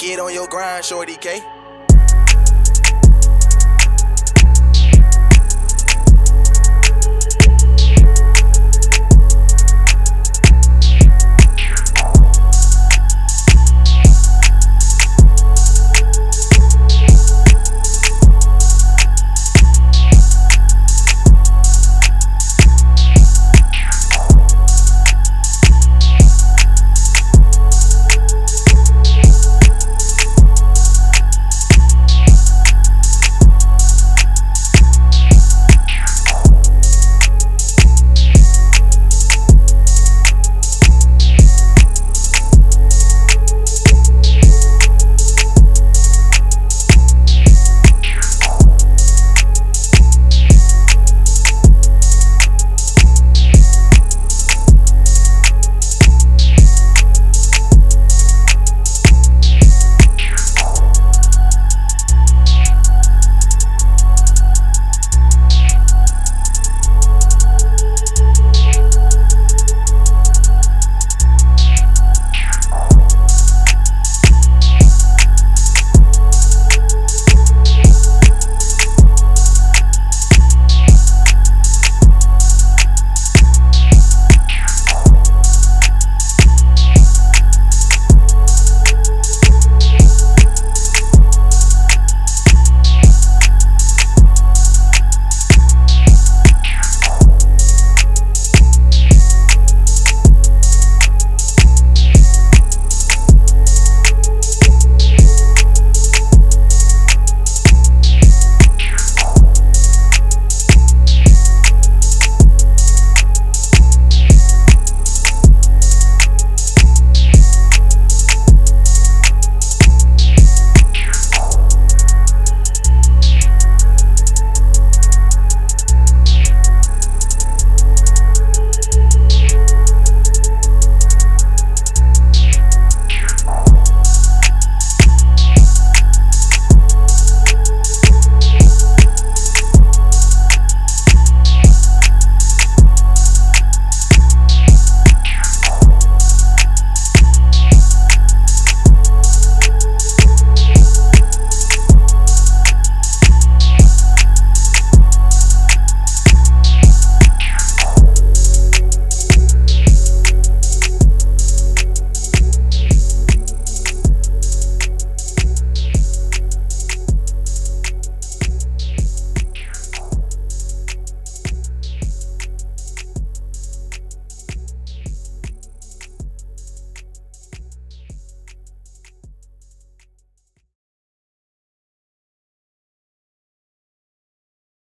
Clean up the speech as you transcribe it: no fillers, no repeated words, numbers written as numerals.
Get on your grind, Shorty K.